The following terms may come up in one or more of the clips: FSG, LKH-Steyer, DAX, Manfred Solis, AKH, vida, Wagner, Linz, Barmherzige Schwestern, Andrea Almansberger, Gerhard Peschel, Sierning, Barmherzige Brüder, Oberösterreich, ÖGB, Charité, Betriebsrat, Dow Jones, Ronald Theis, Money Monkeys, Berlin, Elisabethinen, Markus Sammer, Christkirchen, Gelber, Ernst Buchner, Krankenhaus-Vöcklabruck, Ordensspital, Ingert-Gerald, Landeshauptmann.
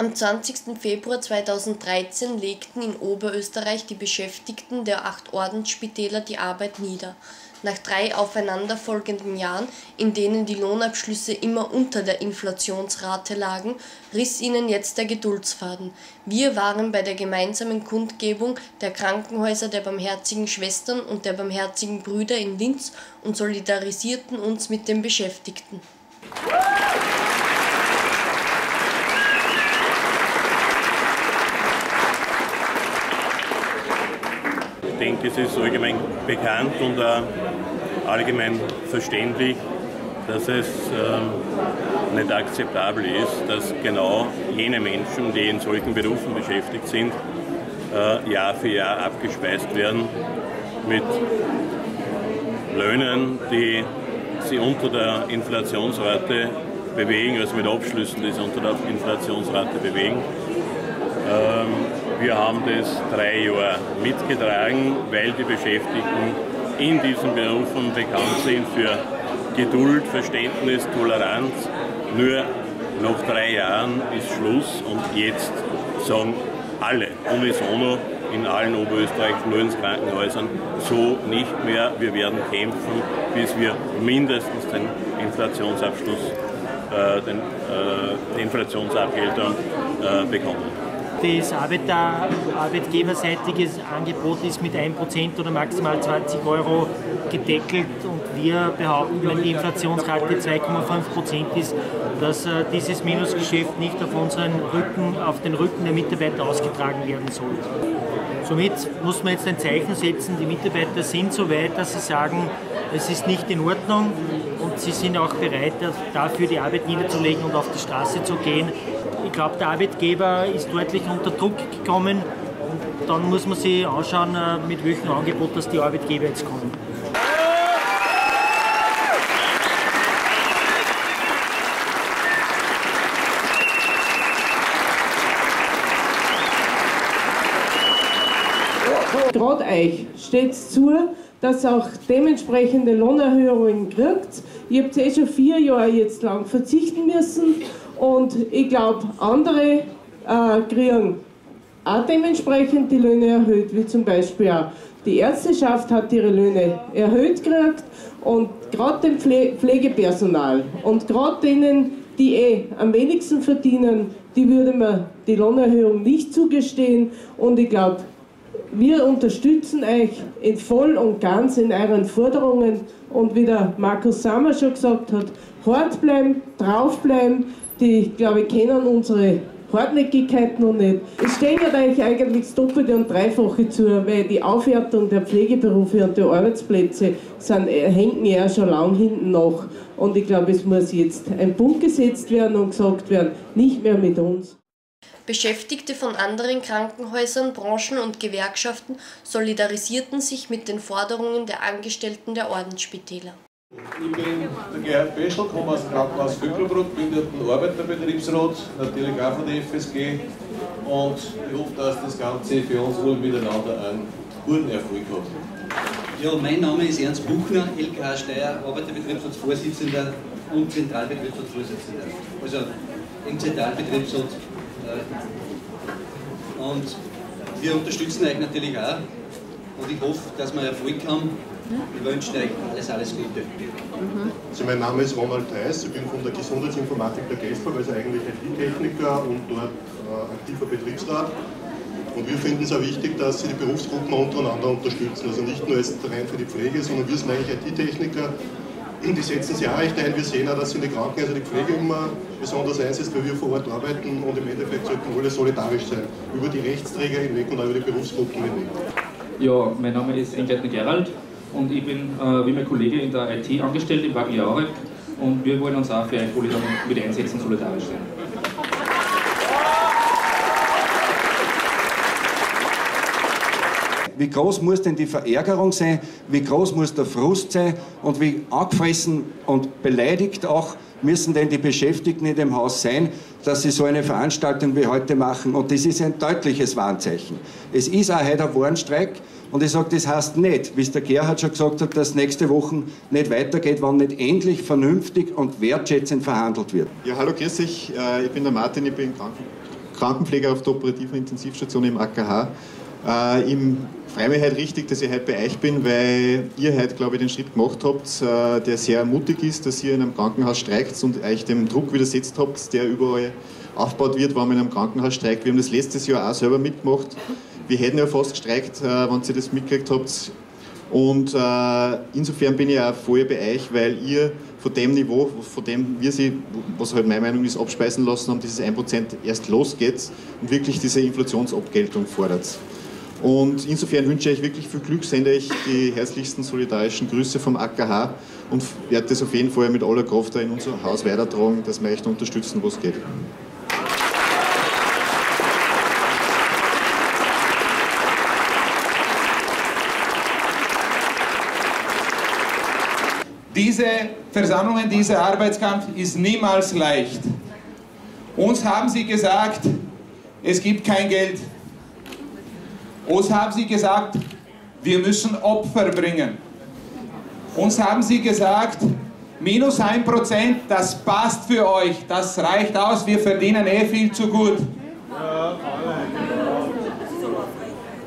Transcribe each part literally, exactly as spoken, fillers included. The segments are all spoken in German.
Am zwanzigsten Februar zweitausenddreizehn legten in Oberösterreich die Beschäftigten der acht Ordensspitäler die Arbeit nieder. Nach drei aufeinanderfolgenden Jahren, in denen die Lohnabschlüsse immer unter der Inflationsrate lagen, riss ihnen jetzt der Geduldsfaden. Wir waren bei der gemeinsamen Kundgebung der Krankenhäuser der Barmherzigen Schwestern und der Barmherzigen Brüder in Linz und solidarisierten uns mit den Beschäftigten. Ich denke, es ist allgemein bekannt und äh, allgemein verständlich, dass es äh, nicht akzeptabel ist, dass genau jene Menschen, die in solchen Berufen beschäftigt sind, äh, Jahr für Jahr abgespeist werden mit Löhnen, die sie unter der Inflationsrate bewegen, also mit Abschlüssen, die sie unter der Inflationsrate bewegen. Ähm, Wir haben das drei Jahre mitgetragen, weil die Beschäftigten in diesen Berufen bekannt sind für Geduld, Verständnis, Toleranz. Nur nach drei Jahren ist Schluss und jetzt sagen alle unisono in allen oberösterreichischen Krankenhäusern so nicht mehr. Wir werden kämpfen, bis wir mindestens den Inflationsabschluss, äh, den, äh, Inflationsabgeltung äh, bekommen. Das Arbeiter, arbeitgeberseitige Angebot ist mit ein Prozent oder maximal zwanzig Euro gedeckelt und wir behaupten, wenn die Inflationsrate zwei Komma fünf Prozent ist, dass äh, dieses Minusgeschäft nicht auf unseren Rücken, auf den Rücken der Mitarbeiter ausgetragen werden soll. Somit muss man jetzt ein Zeichen setzen, die Mitarbeiter sind so weit, dass sie sagen, es ist nicht in Ordnung und sie sind auch bereit, dafür die Arbeit niederzulegen und auf die Straße zu gehen. Ich glaube, der Arbeitgeber ist deutlich unter Druck gekommen und dann muss man sich anschauen, mit welchem Angebot dass die Arbeitgeber jetzt kommen. Traut euch, steht zu, dass ihr auch dementsprechende Lohnerhöhungen kriegt. Ich habe eh schon vier Jahre jetzt lang verzichten müssen. Und ich glaube, andere äh, kriegen auch dementsprechend die Löhne erhöht, wie zum Beispiel auch die Ärzteschaft hat ihre Löhne erhöht gekriegt und gerade dem Pfle Pflegepersonal und gerade denen, die eh am wenigsten verdienen, die würde man die Lohnerhöhung nicht zugestehen und ich glaube, wir unterstützen euch in voll und ganz in euren Forderungen und wie der Markus Sammer schon gesagt hat, hart bleiben, drauf bleiben. Die, glaube ich, kennen unsere Hartnäckigkeit noch nicht. Es stehen ja eigentlich eigentlich das Doppelte und Dreifache zu, weil die Aufwertung der Pflegeberufe und der Arbeitsplätze sind, hängen ja schon lang hinten nach. Und ich glaube, es muss jetzt ein Punkt gesetzt werden und gesagt werden, nicht mehr mit uns. Beschäftigte von anderen Krankenhäusern, Branchen und Gewerkschaften solidarisierten sich mit den Forderungen der Angestellten der Ordensspitäler. Ich bin der Gerhard Peschel, komme aus dem Krankenhaus-Vöcklabruck, bin dort ein Arbeiterbetriebsrat, natürlich auch von der F S G und ich hoffe, dass das Ganze für uns wohl miteinander einen guten Erfolg hat. Ja, mein Name ist Ernst Buchner, L K H-Steyer, Arbeiterbetriebsratsvorsitzender und Zentralbetriebsratsvorsitzender. Also im Zentralbetriebsrat. Und wir unterstützen euch natürlich auch und ich hoffe, dass wir Erfolg haben. Ich wünsche euch alles, alles Gute. Mhm. Also mein Name ist Ronald Theis, ich bin von der Gesundheitsinformatik der Gelber, also eigentlich I T-Techniker und dort äh, aktiver Betriebsrat. Und wir finden es auch wichtig, dass sie die Berufsgruppen untereinander unterstützen. Also nicht nur jetzt rein für die Pflege, sondern wir sind eigentlich I T-Techniker. Die setzen sich auch recht ein. Wir sehen auch, dass in den Krankenhäusern die Pflege immer besonders einsetzt, weil wir vor Ort arbeiten und im Endeffekt sollten alle solidarisch sein. Über die Rechtsträger hinweg und auch über die Berufsgruppen hinweg. Ja, mein Name ist Ingert-Gerald. Und ich bin, äh, wie mein Kollege, in der I T angestellt im Wagner und wir wollen uns auch für ein Kollegen mit einsetzen und solidarisch sein. Wie groß muss denn die Verärgerung sein, wie groß muss der Frust sein und wie angefressen und beleidigt auch müssen denn die Beschäftigten in dem Haus sein, dass sie so eine Veranstaltung wie heute machen. Und das ist ein deutliches Warnzeichen. Es ist auch heute ein Warnstreik. Und ich sage, das heißt nicht, wie es der Gerhard schon gesagt hat, dass nächste Woche nicht weitergeht, wann nicht endlich vernünftig und wertschätzend verhandelt wird. Ja, hallo, grüß dich. Ich bin der Martin, ich bin Kranken Krankenpfleger auf der operativen Intensivstation im A K H. Äh, Im freue mich heute richtig, dass ich heute bei euch bin, weil ihr heute, glaube ich, den Schritt gemacht habt, äh, der sehr mutig ist, dass ihr in einem Krankenhaus streikt und euch dem Druck widersetzt habt, der überall aufgebaut wird, wenn man in einem Krankenhaus streikt. Wir haben das letztes Jahr auch selber mitgemacht. Wir hätten ja fast gestreikt, äh, wenn ihr das mitgekriegt habt. Und äh, insofern bin ich auch voll bei euch, weil ihr von dem Niveau, von dem wir sie, was halt meine Meinung ist, abspeisen lassen haben, dieses ein Prozent erst losgeht und wirklich diese Inflationsabgeltung fordert. Und insofern wünsche ich euch wirklich viel Glück, sende ich die herzlichsten solidarischen Grüße vom A K H und werde das auf jeden Fall mit aller Kraft da in unser Haus weitertragen, dass wir euch da unterstützen, wo es geht. Diese Versammlungen, dieser Arbeitskampf ist niemals leicht. Uns haben sie gesagt, es gibt kein Geld. Uns haben sie gesagt, wir müssen Opfer bringen. Uns haben sie gesagt, minus ein Prozent, das passt für euch, das reicht aus, wir verdienen eh viel zu gut.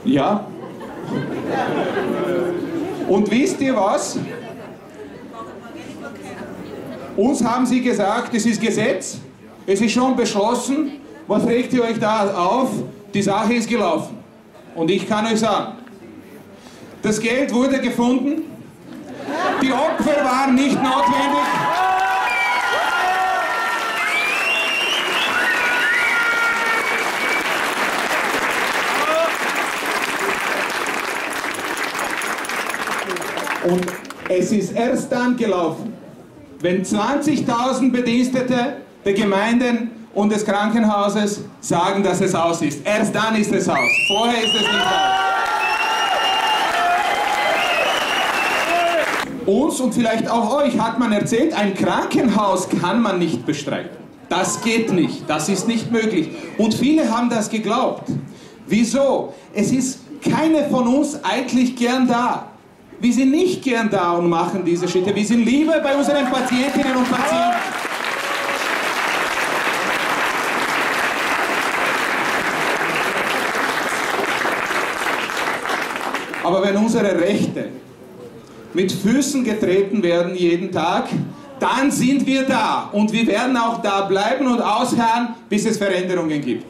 Ja. Und wisst ihr was? Uns haben sie gesagt, es ist Gesetz, es ist schon beschlossen, was regt ihr euch da auf? Die Sache ist gelaufen. Und ich kann euch sagen, das Geld wurde gefunden, die Opfer waren nicht notwendig. Und es ist erst dann gelaufen, wenn zwanzigtausend Bedienstete der Gemeinden und des Krankenhauses sagen, dass es aus ist. Erst dann ist es aus. Vorher ist es nicht aus. Uns und vielleicht auch euch hat man erzählt, ein Krankenhaus kann man nicht bestreiten. Das geht nicht. Das ist nicht möglich. Und viele haben das geglaubt. Wieso? Es ist keine von uns eigentlich gern da. Wir sind nicht gern da und machen diese Schritte. Wir sind lieber bei unseren Patientinnen und Patienten. Aber wenn unsere Rechte mit Füßen getreten werden jeden Tag, dann sind wir da. Und wir werden auch da bleiben und ausharren, bis es Veränderungen gibt.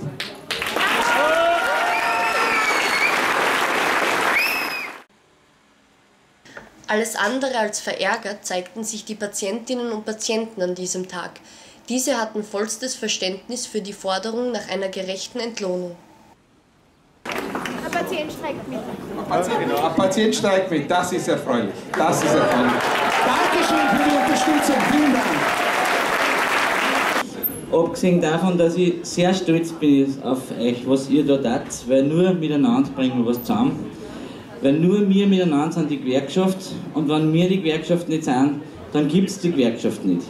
Alles andere als verärgert zeigten sich die Patientinnen und Patienten an diesem Tag. Diese hatten vollstes Verständnis für die Forderung nach einer gerechten Entlohnung. Ein Patient streikt mit. Ein Patient, genau, ein Patient streikt mit, das ist erfreulich. Das ist erfreulich. Dankeschön für die Unterstützung, vielen Dank. Abgesehen davon, dass ich sehr stolz bin auf euch, was ihr da tat, weil nur miteinander bringen wir was zusammen. Weil nur wir miteinander sind die Gewerkschaft und wenn wir die Gewerkschaft nicht sind, dann gibt es die Gewerkschaft nicht.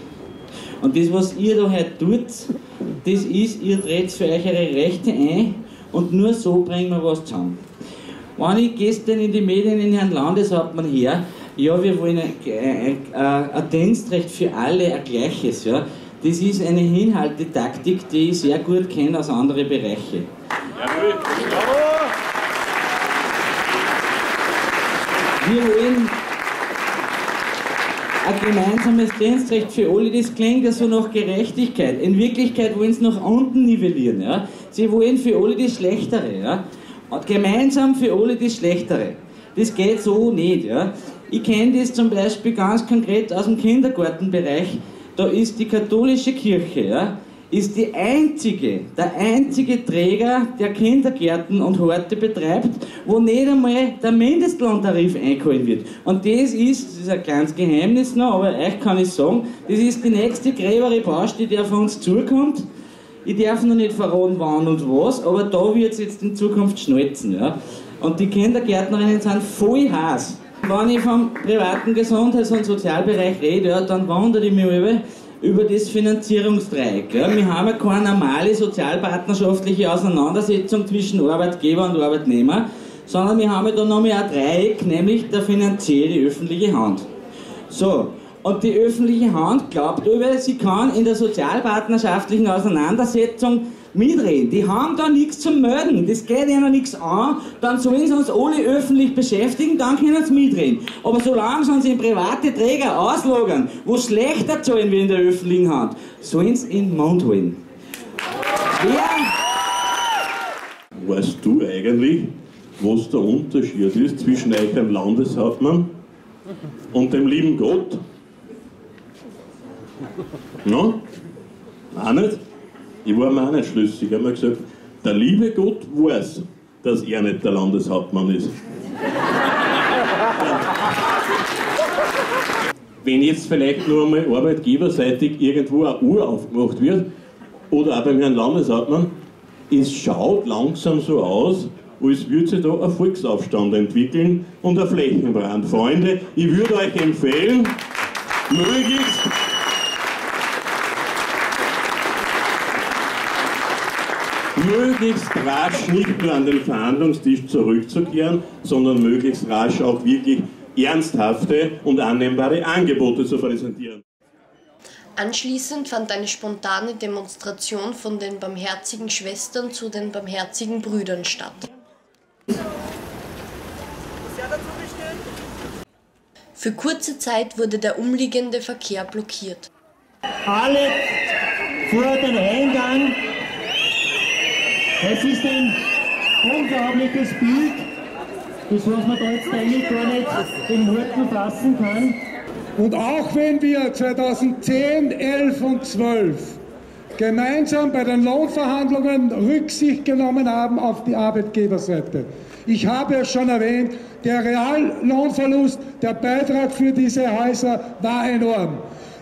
Und das, was ihr da heute tut, das ist, ihr dreht für euch eure Rechte ein. Und nur so bringen wir was zusammen. Wenn ich gestern in die Medien in Herrn Landeshauptmann her, ja, wir wollen ein, ein, ein, ein Dienstrecht für alle, ein gleiches. Ja. Das ist eine Hinhaltetaktik, die ich sehr gut kenne aus anderen Bereichen. Wir wollen ein gemeinsames Dienstrecht für alle, das klingt ja so nach Gerechtigkeit. In Wirklichkeit wollen sie nach unten nivellieren. Ja. Sie wollen für alle das Schlechtere. Ja. Und gemeinsam für alle das Schlechtere. Das geht so nicht. Ja. Ich kenne das zum Beispiel ganz konkret aus dem Kindergartenbereich. Da ist die katholische Kirche, ja, ist die einzige, der einzige Träger, der Kindergärten und Horte betreibt, wo nicht einmal der Mindestlohntarif eingehalten wird. Und das ist, das ist ein kleines Geheimnis noch, aber euch kann ich sagen, das ist die nächste gräbere Baustelle, die auf uns zukommt. Ich darf noch nicht verraten, wann und was, aber da wird es jetzt in Zukunft schnalzen. Ja? Und die Kindergärtnerinnen sind voll heiß. Wenn ich vom privaten Gesundheits- und Sozialbereich rede, ja, dann wundere ich mich über, über das Finanzierungsdreieck. Ja? Wir haben ja keine normale sozialpartnerschaftliche Auseinandersetzung zwischen Arbeitgeber und Arbeitnehmer, sondern wir haben ja da noch mal ein Dreieck, nämlich der finanzielle öffentliche Hand. So, Und die öffentliche Hand glaubt über, sie kann in der sozialpartnerschaftlichen Auseinandersetzung mitreden. Die haben da nichts zu melden, das geht ihnen nichts an, dann sollen sie uns alle öffentlich beschäftigen, dann können sie mitreden. Aber solange sie uns in private Träger auslagern, wo schlechter zahlen wie in der öffentlichen Hand, sollen sie in den Mund holen. Ja. Weißt du eigentlich, was der Unterschied ist zwischen euch dem Landeshauptmann und dem lieben Gott? Na? Auch nicht? Ich war mir auch nicht schlüssig. Ich habe mir gesagt, der liebe Gott weiß, dass er nicht der Landeshauptmann ist. Wenn jetzt vielleicht nur einmal arbeitgeberseitig irgendwo eine Uhr aufgemacht wird, oder auch beim Herrn Landeshauptmann, es schaut langsam so aus, als würde sich da ein Volksaufstand entwickeln und ein Flächenbrand. Freunde, ich würde euch empfehlen, möglichst möglichst rasch nicht nur an den Verhandlungstisch zurückzukehren, sondern möglichst rasch auch wirklich ernsthafte und annehmbare Angebote zu präsentieren. Anschließend fand eine spontane Demonstration von den Barmherzigen Schwestern zu den Barmherzigen Brüdern statt. Für kurze Zeit wurde der umliegende Verkehr blockiert. Alle vor den Eingang. Es ist ein unglaubliches Bild, das was man da jetzt eigentlich gar nicht in Worten fassen kann. Und auch wenn wir zweitausendzehn, elf und zwölf gemeinsam bei den Lohnverhandlungen Rücksicht genommen haben auf die Arbeitgeberseite. Ich habe es schon erwähnt, der Reallohnverlust, der Beitrag für diese Häuser war enorm.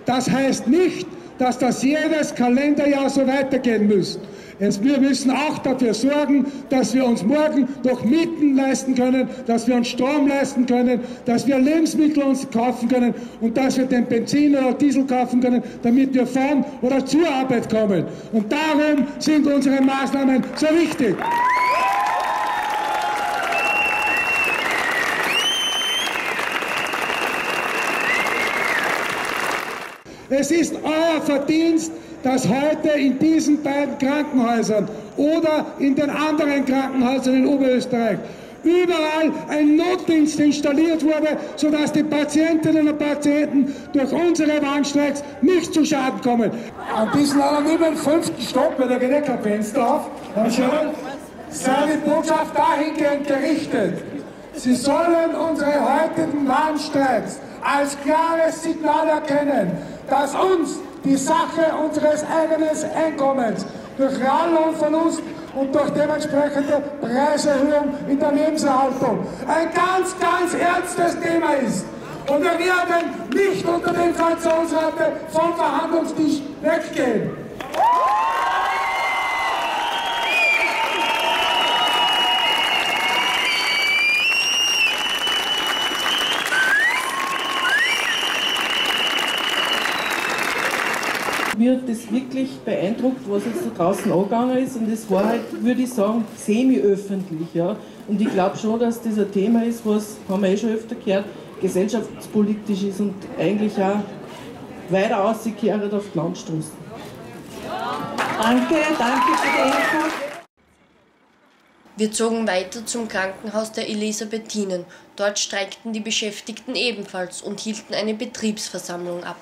Das heißt nicht, dass das jedes Kalenderjahr so weitergehen muss. Es, wir müssen auch dafür sorgen, dass wir uns morgen noch Mieten leisten können, dass wir uns Strom leisten können, dass wir Lebensmittel uns kaufen können und dass wir den Benzin oder Diesel kaufen können, damit wir fahren oder zur Arbeit kommen. Und darum sind unsere Maßnahmen so wichtig. Es ist euer Verdienst, dass heute in diesen beiden Krankenhäusern oder in den anderen Krankenhäusern in Oberösterreich überall ein Notdienst installiert wurde, sodass die Patientinnen und Patienten durch unsere Warnstreiks nicht zu Schaden kommen. An diesem anonymen fünften Stock bei der Gedeckerfenster auf, Herr Schön, sei die Botschaft dahingehend gerichtet. Sie sollen unsere heutigen Warnstreiks als klares Signal erkennen, dass uns die Sache unseres eigenen Einkommens durch Reallohnverlust und durch dementsprechende Preiserhöhung in der Lebenserhaltung ein ganz, ganz ernstes Thema ist. Und wir werden nicht unter den Inflationsrate vom Verhandlungstisch weggehen. Mir hat das wirklich beeindruckt, was jetzt da draußen angegangen ist, und das war halt, würde ich sagen, semi-öffentlich. Ja. Und ich glaube schon, dass das ein Thema ist, was, haben wir eh schon öfter gehört, gesellschaftspolitisch ist und eigentlich auch weiter ausgekehrt auf die Landstraßen. Danke, danke für die Info. Wir zogen weiter zum Krankenhaus der Elisabethinen. Dort streikten die Beschäftigten ebenfalls und hielten eine Betriebsversammlung ab.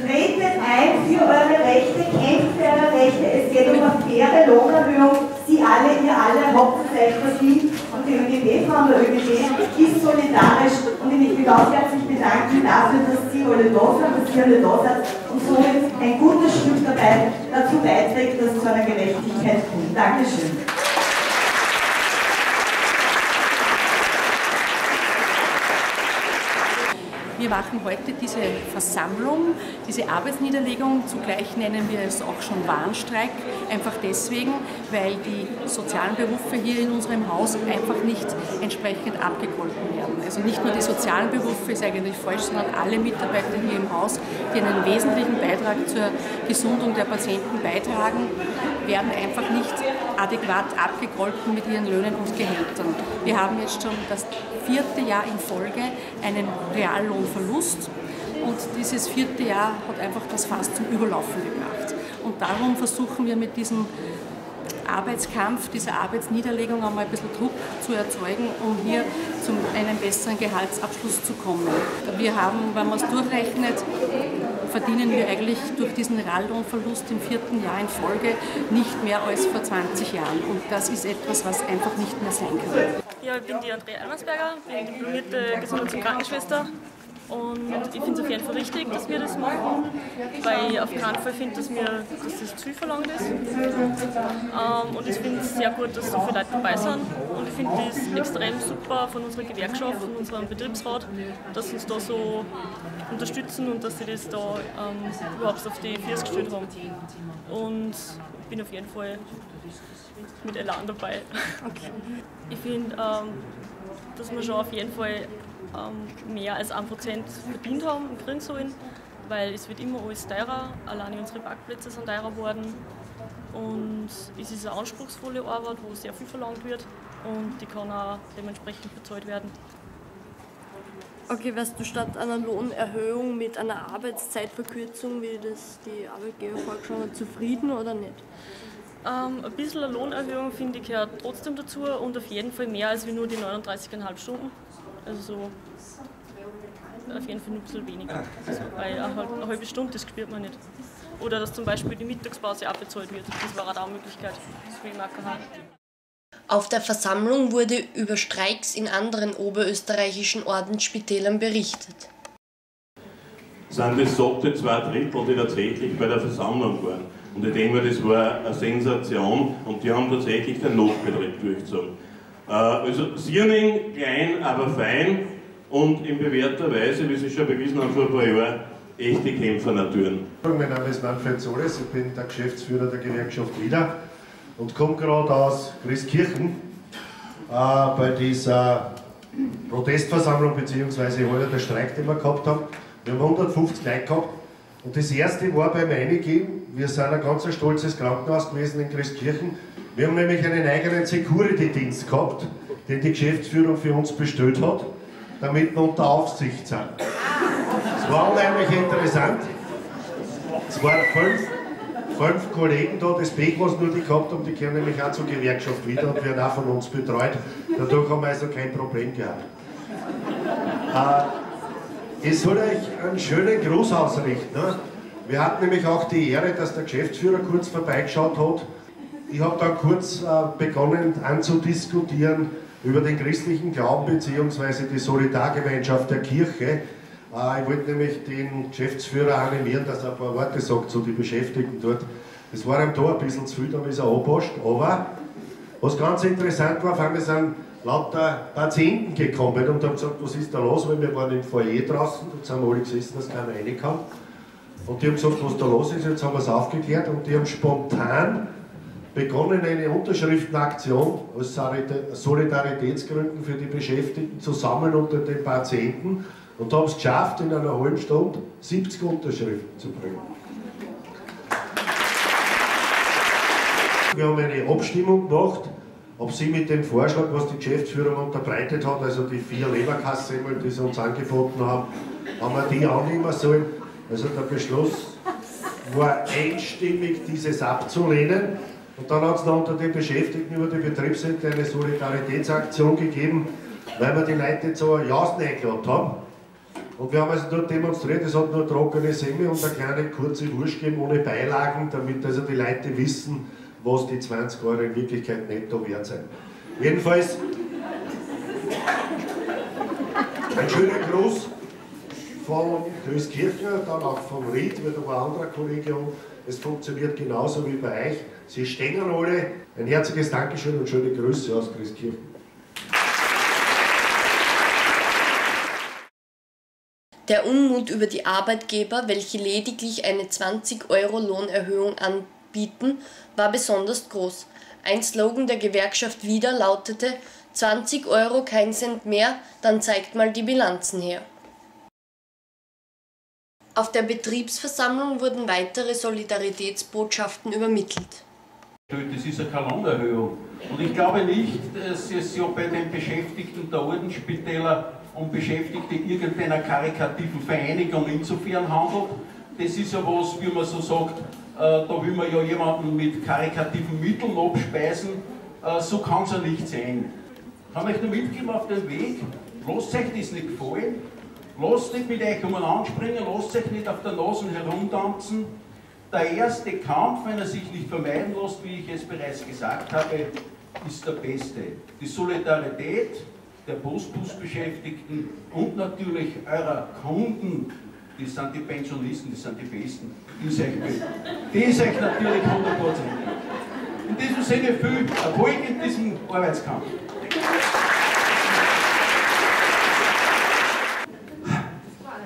Tretet ein für eure Rechte, kämpft für eure Rechte, es geht um eine faire Lohnerhöhung, Sie alle, ihr alle habt das gleich verdient und die ÖGB-Frau der ÖGB ist solidarisch und ich will ganz herzlich bedanken dafür, dass Sie alle da sind, dass Sie alle da sind und somit ein gutes Stück dabei dazu beiträgt, dass es zu einer Gerechtigkeit kommt. Dankeschön. Wir machen heute diese Versammlung, diese Arbeitsniederlegung, zugleich nennen wir es auch schon Warnstreik, einfach deswegen, weil die sozialen Berufe hier in unserem Haus einfach nicht entsprechend abgegolten werden. Also nicht nur die sozialen Berufe ist eigentlich falsch, sondern alle Mitarbeiter hier im Haus, die einen wesentlichen Beitrag zur Gesundung der Patienten beitragen, werden einfach nicht adäquat abgegolten mit ihren Löhnen und Gehältern. Wir haben jetzt schon das vierte Jahr in Folge einen Reallohnverlust Und dieses vierte Jahr hat einfach das Fass zum Überlaufen gebracht. Und darum versuchen wir mit diesem Arbeitskampf, dieser Arbeitsniederlegung einmal ein bisschen Druck zu erzeugen, um hier zu einem besseren Gehaltsabschluss zu kommen. Wir haben, wenn man es durchrechnet, verdienen wir eigentlich durch diesen Reallohnverlust im vierten Jahr in Folge nicht mehr als vor zwanzig Jahren. Und das ist etwas, was einfach nicht mehr sein kann. Ja, ich bin die Andrea Almansberger, bin diplomierte Gesundheits- und Krankenschwester. Und ich finde es auf jeden Fall richtig, dass wir das machen, weil ich auf keinen Fall finde, dass, dass das zu viel verlangt ist. Ähm, und ich finde es sehr gut, dass so viele Leute dabei sind. Und ich finde es extrem super von unserer Gewerkschaft, von unserem Betriebsrat, dass sie uns da so unterstützen und dass sie das da ähm, überhaupt auf die Füße gestellt haben. Und ich bin auf jeden Fall mit Elan dabei. Okay. Ich finde, ähm, dass wir schon auf jeden Fall mehr als ein Prozent verdient haben und kriegen sollen, weil es wird immer alles teurer, alleine unsere Parkplätze sind teurer geworden und es ist eine anspruchsvolle Arbeit, wo sehr viel verlangt wird und die kann auch dementsprechend bezahlt werden. Okay, weißt du, statt einer Lohnerhöhung mit einer Arbeitszeitverkürzung, wie das die Arbeitgeber vorgeschlagen hat, zufrieden oder nicht? Ähm, ein bisschen eine Lohnerhöhung finde ich gehört trotzdem dazu und auf jeden Fall mehr als wie nur die neununddreißig Komma fünf Stunden. Also so, auf jeden Fall ein bisschen weniger, also, weil eine, eine halbe Stunde, das spürt man nicht. Oder dass zum Beispiel die Mittagspause abbezahlt wird, das war auch eine Möglichkeit, wie im A K H. Auf der Versammlung wurde über Streiks in anderen oberösterreichischen Ordensspitälern berichtet. Sind es sagte zwei Drittel, die tatsächlich bei der Versammlung waren. Und ich denke, das war eine Sensation und die haben tatsächlich den Notbetrieb durchgezogen. Also Sierning, klein, aber fein und in bewährter Weise, wie Sie schon bewiesen haben vor ein paar Jahren, echte Kämpfernaturen. Mein Name ist Manfred Solis, ich bin der Geschäftsführer der Gewerkschaft vida und komme gerade aus Christkirchen äh, bei dieser Protestversammlung bzw. heute der Streik, den wir gehabt haben. Wir haben hundertfünfzig Leute gehabt und das erste war beim Einigen, wir sind ein ganz stolzes Krankenhaus gewesen in Christkirchen. Wir haben nämlich einen eigenen Security-Dienst gehabt, den die Geschäftsführung für uns bestellt hat, damit wir unter Aufsicht sind. Es war unheimlich interessant. Es waren fünf, fünf Kollegen da, das Pech was nur die gehabt haben, die gehören nämlich auch zur Gewerkschaft wieder und werden auch von uns betreut. Dadurch haben wir also kein Problem gehabt. Äh, ich soll euch einen schönen Gruß ausrichten. Ne? Wir hatten nämlich auch die Ehre, dass der Geschäftsführer kurz vorbeigeschaut hat. Ich habe dann kurz äh, begonnen anzudiskutieren über den christlichen Glauben bzw. die Solidargemeinschaft der Kirche. Äh, ich wollte nämlich den Geschäftsführer animieren, dass er ein paar Worte sagt zu den Beschäftigten dort. Das war ihm da ein bisschen zu viel, da ist er angepasst. Aber was ganz interessant war, fand ich, sind lauter Patienten gekommen und haben gesagt, was ist da los, weil wir waren im Foyer draußen, dort sind wir alle gesessen, dass keiner reinkam. Und die haben gesagt, was da los ist, jetzt haben wir es aufgeklärt und die haben spontan begonnen eine Unterschriftenaktion aus Solidaritätsgründen für die Beschäftigten zusammen unter den Patienten und haben es geschafft, in einer halben Stunde siebzig Unterschriften zu bringen. Wir haben eine Abstimmung gemacht, ob sie mit dem Vorschlag, was die Geschäftsführung unterbreitet hat, also die vier Leberkassen, die sie uns angeboten haben, haben wir die annehmen sollen. Also der Beschluss war einstimmig, dieses abzulehnen. Und dann hat es noch unter den Beschäftigten über die Betriebsräte eine Solidaritätsaktion gegeben, weil wir die Leute zu Jausen eingeladen haben. Und wir haben also dort demonstriert, es hat nur trockene Semme und eine kleine kurze Wurst gegeben, ohne Beilagen, damit also die Leute wissen, was die zwanzig Euro in Wirklichkeit netto wert sind. Jedenfalls ein schöner Gruß von Christkirchen, dann auch vom Ried, weil da war ein anderer Kollege um. Es funktioniert genauso wie bei euch. Sie stehen alle. Ein herzliches Dankeschön und schöne Grüße aus Christkirchen. Der Unmut über die Arbeitgeber, welche lediglich eine zwanzig Euro Lohnerhöhung anbieten, war besonders groß. Ein Slogan der Gewerkschaft vida lautete: zwanzig Euro, kein Cent mehr, dann zeigt mal die Bilanzen her. Auf der Betriebsversammlung wurden weitere Solidaritätsbotschaften übermittelt. Das ist eine Kalendererhöhung. Und ich glaube nicht, dass es ja bei den Beschäftigten der Ordensspitäler und Beschäftigte irgendeiner karitativen Vereinigung insofern handelt. Das ist ja was, wie man so sagt, da will man ja jemanden mit karikativen Mitteln abspeisen, so kann es ja nicht sein. Ich kann euch nur mitgeben auf den Weg, lasst euch das nicht gefallen, lasst nicht mit euch umeinander springen, lasst euch nicht auf der Nase herumtanzen. Der erste Kampf, wenn er sich nicht vermeiden lässt, wie ich es bereits gesagt habe, ist der beste. Die Solidarität der Postbusbeschäftigten und natürlich eurer Kunden, die sind die Pensionisten, die sind die Besten. Die ist euch, die ist euch natürlich hundert Prozent. In diesem Sinne viel Erfolg in diesem Arbeitskampf.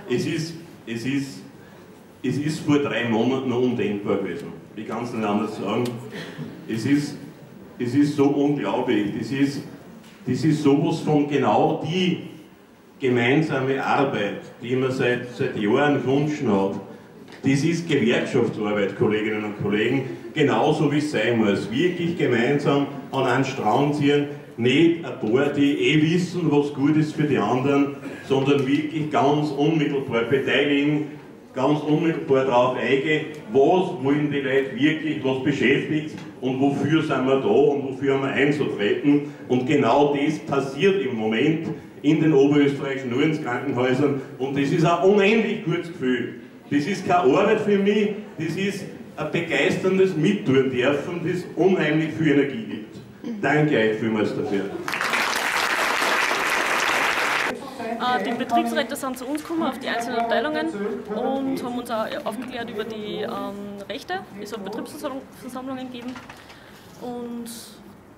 Es ist, es ist, es ist vor drei Monaten noch undenkbar gewesen. Ich kann es nicht anders sagen. Es ist, es ist so unglaublich. Das ist, das ist sowas von genau die gemeinsame Arbeit, die man seit, seit Jahren gewünscht hat. Das ist Gewerkschaftsarbeit, Kolleginnen und Kollegen, genauso wie es sein muss. Wirklich gemeinsam an einen Strang ziehen, nicht ein paar, die eh wissen, was gut ist für die anderen, sondern wirklich ganz unmittelbar beteiligen, ganz unmittelbar darauf eingehen, was wollen die Leute wirklich, was beschäftigt und wofür sind wir da und wofür haben wir einzutreten. Und genau das passiert im Moment in den oberösterreichischen Krankenhäusern und das ist ein unendlich gutes Gefühl. Das ist keine Arbeit für mich, das ist ein begeisterndes Mittun dürfen, das unheimlich viel Energie gibt. Danke euch vielmals dafür. Die Betriebsräte sind zu uns gekommen auf die einzelnen Abteilungen und haben uns auch aufgeklärt über die ähm, Rechte. Es hat Betriebsversammlungen gegeben und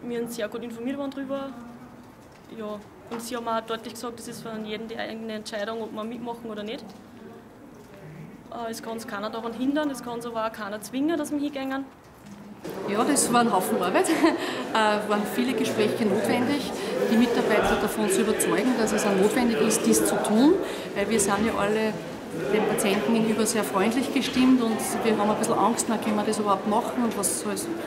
wir sind sehr gut informiert worden darüber. Ja, und sie haben auch deutlich gesagt, das ist von jedem die eigene Entscheidung, ob man mitmachen oder nicht. Äh, es kann uns keiner daran hindern, es kann uns aber auch keiner zwingen, dass wir hingehen. Ja, das war ein Haufen Arbeit. Es waren viele Gespräche notwendig, die Mitarbeiter davon zu überzeugen, dass es auch notwendig ist, dies zu tun, weil wir sind ja alle den Patienten gegenüber sehr freundlich gestimmt und wir haben ein bisschen Angst, na, können wir das überhaupt machen und was,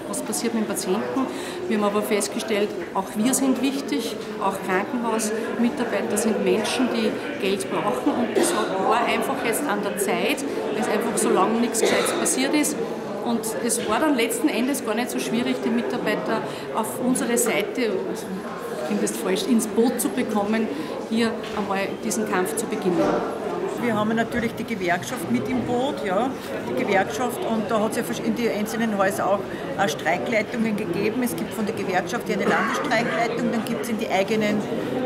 was passiert mit dem Patienten. Wir haben aber festgestellt, auch wir sind wichtig, auch Krankenhausmitarbeiter sind Menschen, die Geld brauchen und das war einfach jetzt an der Zeit, weil es einfach so lange nichts Gescheites passiert ist. Und es war dann letzten Endes gar nicht so schwierig, die Mitarbeiter auf unsere Seite, zumindest falsch, ins Boot zu bekommen, hier einmal diesen Kampf zu beginnen. Wir haben natürlich die Gewerkschaft mit im Boot, ja, die Gewerkschaft, und da hat es ja in den einzelnen Häusern auch Streikleitungen gegeben. Es gibt von der Gewerkschaft ja eine Landesstreikleitung, dann gibt es in die eigenen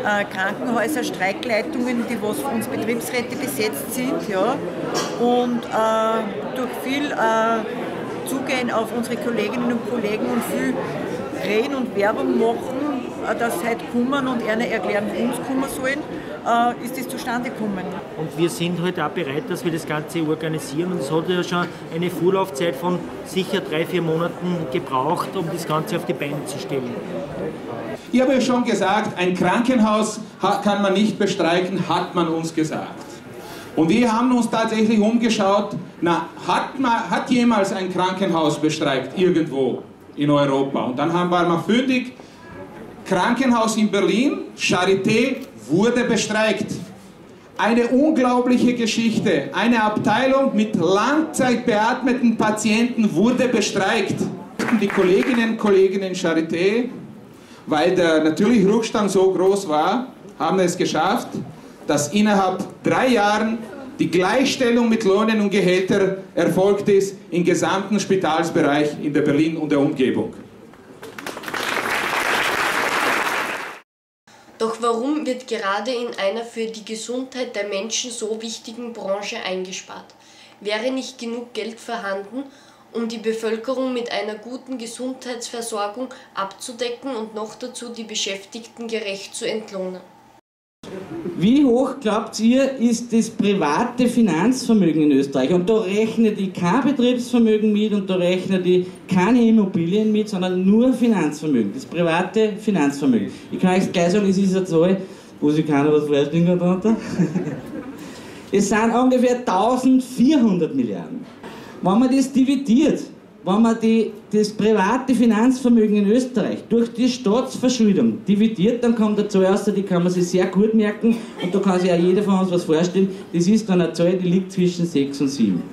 äh, Krankenhäuser Streikleitungen, die was von uns Betriebsräte besetzt sind, ja, und äh, durch viel äh, Zugehen auf unsere Kolleginnen und Kollegen und viel reden und Werbung machen, dass sie heute kommen und ihnen erklären, wie uns kommen sollen, ist das zustande gekommen. Und wir sind heute halt auch bereit, dass wir das Ganze organisieren. Und es hat ja schon eine Vorlaufzeit von sicher drei, vier Monaten gebraucht, um das Ganze auf die Beine zu stellen. Ich habe ja schon gesagt, ein Krankenhaus kann man nicht bestreiken, hat man uns gesagt. Und wir haben uns tatsächlich umgeschaut, na, hat, man, hat jemals ein Krankenhaus bestreikt, irgendwo in Europa? Und dann haben wir mal fündig, Krankenhaus in Berlin, Charité, wurde bestreikt. Eine unglaubliche Geschichte. Eine Abteilung mit langzeitbeatmeten Patienten wurde bestreikt. Die Kolleginnen und Kollegen in Charité, weil der natürlich Rückstand so groß war, haben es geschafft, dass innerhalb drei Jahren die Gleichstellung mit Löhnen und Gehältern erfolgt ist im gesamten Spitalsbereich in der Berlin und der Umgebung. Doch warum wird gerade in einer für die Gesundheit der Menschen so wichtigen Branche eingespart? Wäre nicht genug Geld vorhanden, um die Bevölkerung mit einer guten Gesundheitsversorgung abzudecken und noch dazu die Beschäftigten gerecht zu entlohnen? Wie hoch, glaubt ihr, ist das private Finanzvermögen in Österreich? Und da rechne ich kein Betriebsvermögen mit und da rechne ich keine Immobilien mit, sondern nur Finanzvermögen, das private Finanzvermögen. Ich kann euch gleich sagen, es ist eine Zahl, wo sich keiner was vorstellen kann darunter. Es sind ungefähr eintausendvierhundert Milliarden. Wenn man das dividiert wenn man die, das private Finanzvermögen in Österreich durch die Staatsverschuldung dividiert, dann kommt eine Zahl raus, die kann man sich sehr gut merken und da kann sich auch jeder von uns was vorstellen. Das ist dann eine Zahl, die liegt zwischen sechs und sieben.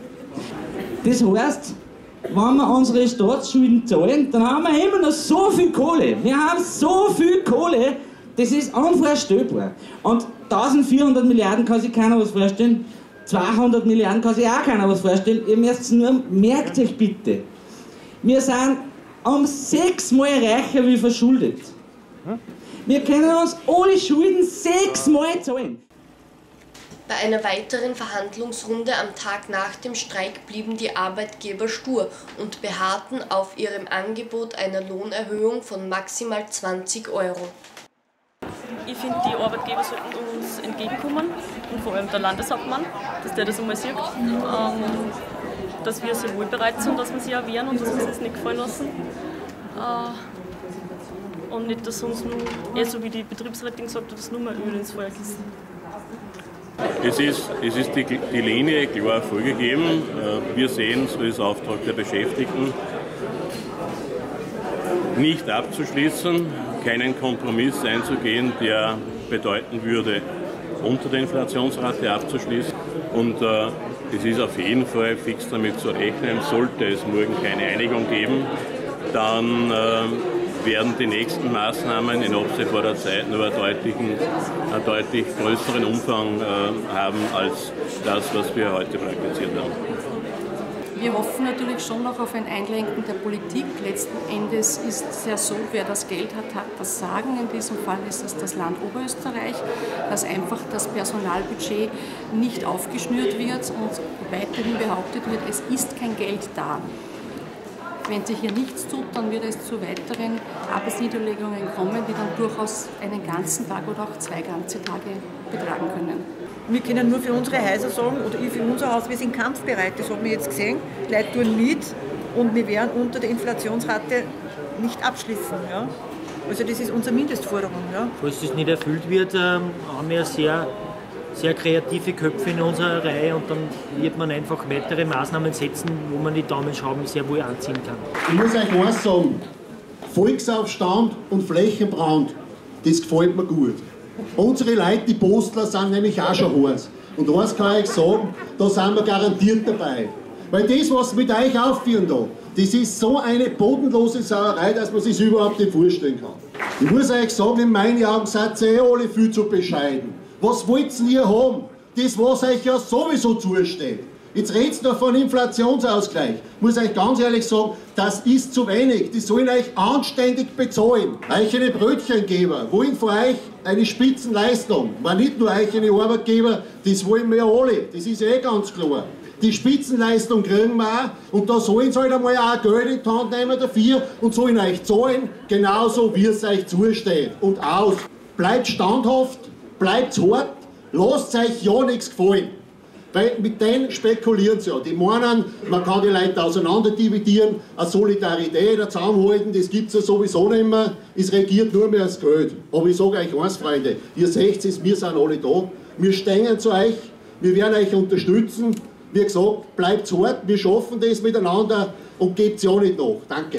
Das heißt, wenn wir unsere Staatsschulden zahlen, dann haben wir immer noch so viel Kohle. Wir haben so viel Kohle, das ist unvorstellbar. Und eintausendvierhundert Milliarden kann sich keiner was vorstellen. zweihundert Milliarden kann sich auch keiner was vorstellen. Ihr müsst nur, merkt euch bitte, wir sind um sechsmal reicher wie verschuldet. Wir können uns alle Schulden sechsmal zahlen. Bei einer weiteren Verhandlungsrunde am Tag nach dem Streik blieben die Arbeitgeber stur und beharrten auf ihrem Angebot einer Lohnerhöhung von maximal zwanzig Euro. Ich finde, die Arbeitgeber sollten uns entgegenkommen und vor allem der Landeshauptmann, dass der das einmal sieht, ähm, dass wir sehr wohlbereit sind, dass wir sie erwehren und dass wir es uns nicht gefallen lassen. Äh, und nicht, dass uns nur, eher so wie die Betriebsrätin gesagt hat, dass nur mehr Öl ins Feuer gießen. Es ist, es ist die, die Linie klar vorgegeben. Wir sehen es als Auftrag der Beschäftigten, nicht abzuschließen, keinen Kompromiss einzugehen, der bedeuten würde, unter der Inflationsrate abzuschließen. Und äh, es ist auf jeden Fall fix damit zu rechnen, sollte es morgen keine Einigung geben, dann äh, werden die nächsten Maßnahmen in absehbarer Zeit nur einen, einen deutlich größeren Umfang äh, haben als das, was wir heute praktiziert haben. Wir hoffen natürlich schon noch auf ein Einlenken der Politik. Letzten Endes ist es ja so, wer das Geld hat, hat das Sagen. In diesem Fall ist es das Land Oberösterreich, dass einfach das Personalbudget nicht aufgeschnürt wird und weiterhin behauptet wird, es ist kein Geld da. Wenn sich hier nichts tut, dann wird es zu weiteren Arbeitsniederlegungen kommen, die dann durchaus einen ganzen Tag oder auch zwei ganze Tage betragen können. Wir können nur für unsere Häuser sagen, oder ich für unser Haus, wir sind kampfbereit, das hat man jetzt gesehen. Die Leute tun mit und wir werden unter der Inflationsrate nicht abschließen. Ja? Also das ist unsere Mindestforderung. Ja? Falls das nicht erfüllt wird, haben wir sehr, sehr kreative Köpfe in unserer Reihe und dann wird man einfach weitere Maßnahmen setzen, wo man die Daumenschrauben sehr wohl anziehen kann. Ich muss euch eins sagen, Volksaufstand und Flächenbrand, das gefällt mir gut. Unsere Leute, die Postler, sind nämlich auch schon eins. Und eins kann ich euch sagen, da sind wir garantiert dabei. Weil das, was mit euch aufführen da, das ist so eine bodenlose Sauerei, dass man sich überhaupt nicht vorstellen kann. Ich muss euch sagen, in meinen Augen seid ihr eh alle viel zu bescheiden. Was wollt ihr haben? Das, was euch ja sowieso zusteht. Jetzt redet ihr noch von Inflationsausgleich. Ich muss euch ganz ehrlich sagen, das ist zu wenig. Die sollen euch anständig bezahlen. Euch eine Brötchengeber wollen von euch eine Spitzenleistung. War nicht nur euch eine Arbeitgeber, das wollen wir alle. Das ist eh ganz klar. Die Spitzenleistung kriegen wir auch und da sollen sie halt einmal auch Geld in die Hand nehmen dafür und sollen euch zahlen, genauso wie es euch zusteht. Und aus. Bleibt standhaft. Bleibt hart, lasst euch ja nichts gefallen. Weil mit denen spekulieren sie ja. Die meinen, man kann die Leute auseinander dividieren, eine Solidarität, ein Zusammenhalten, das gibt es ja sowieso nicht mehr. Es regiert nur mehr das Geld. Aber ich sage euch eins, Freunde, ihr seht es, wir sind alle da. Wir stehen zu euch, wir werden euch unterstützen. Wie gesagt, bleibt hart, wir schaffen das miteinander und gebt es ja nicht nach. Danke.